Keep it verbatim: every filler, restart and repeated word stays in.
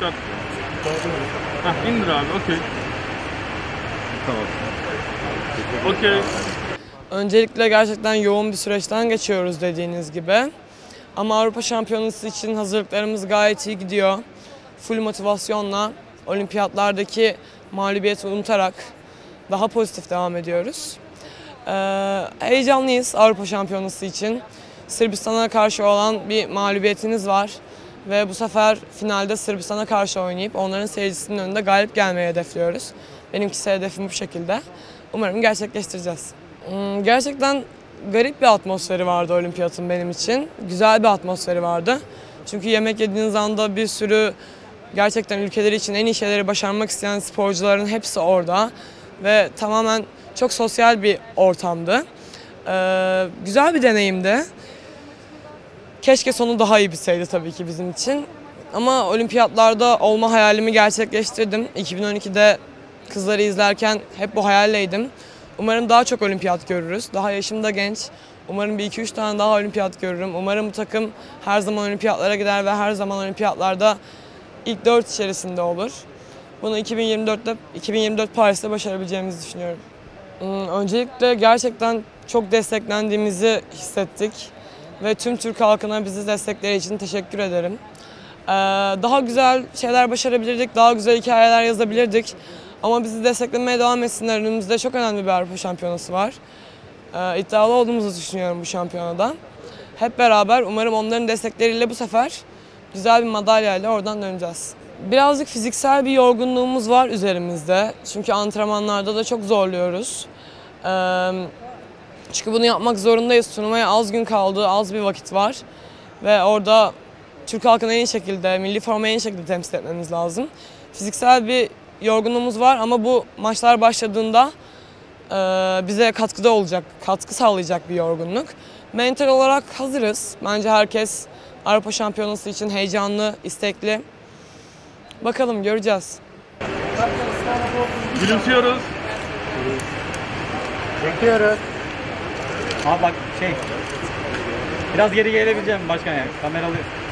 Çat. Hah, indir abi, okey. Tamam. Okey. Öncelikle gerçekten yoğun bir süreçten geçiyoruz dediğiniz gibi. Ama Avrupa Şampiyonası için hazırlıklarımız gayet iyi gidiyor. Full motivasyonla, olimpiyatlardaki mağlubiyeti unutarak daha pozitif devam ediyoruz. Ee, heyecanlıyız Avrupa Şampiyonası için. Sırbistan'a karşı olan bir mağlubiyetiniz var. Ve bu sefer finalde Sırbistan'a karşı oynayıp onların seyircisinin önünde galip gelmeyi hedefliyoruz. Benim kişisel hedefim bu şekilde. Umarım gerçekleştireceğiz. Gerçekten garip bir atmosferi vardı olimpiyatın benim için. Güzel bir atmosferi vardı. Çünkü yemek yediğiniz anda bir sürü gerçekten ülkeleri için en iyi şeyleri başarmak isteyen sporcuların hepsi orada. Ve tamamen çok sosyal bir ortamdı. Ee, güzel bir deneyimdi. Keşke sonu daha iyi bitseydi tabii ki bizim için. Ama olimpiyatlarda olma hayalimi gerçekleştirdim. iki bin on iki'de kızları izlerken hep bu hayalleydim. Umarım daha çok olimpiyat görürüz. Daha yaşım da genç. Umarım bir iki üç tane daha olimpiyat görürüm. Umarım bu takım her zaman olimpiyatlara gider ve her zaman olimpiyatlarda ilk dört içerisinde olur. Bunu iki bin yirmi dört'te, iki bin yirmi dört Paris'te başarabileceğimizi düşünüyorum. Öncelikle gerçekten çok desteklendiğimizi hissettik. Ve tüm Türk halkına bizi destekleri için teşekkür ederim. Daha güzel şeyler başarabilirdik, daha güzel hikayeler yazabilirdik. Ama bizi desteklemeye devam etsinler. Önümüzde çok önemli bir Avrupa Şampiyonası var. Ee, iddialı olduğumuzu düşünüyorum bu şampiyonada. Hep beraber umarım onların destekleriyle bu sefer güzel bir madalyayla oradan döneceğiz. Birazcık fiziksel bir yorgunluğumuz var üzerimizde. Çünkü antrenmanlarda da çok zorluyoruz. Ee, çünkü bunu yapmak zorundayız. Turnuvaya az gün kaldı, az bir vakit var. Ve orada Türk halkını en iyi şekilde, milli formayı en iyi şekilde temsil etmemiz lazım. Fiziksel bir yorgunluğumuz var ama bu maçlar başladığında e, bize katkıda olacak, katkı sağlayacak bir yorgunluk. Mental olarak hazırız. Bence herkes Avrupa Şampiyonası için heyecanlı, istekli. Bakalım, göreceğiz. Gülümsüyoruz. Bekliyoruz. Ha bak şey, biraz geri gelebileceğim başkan yani, kameralı.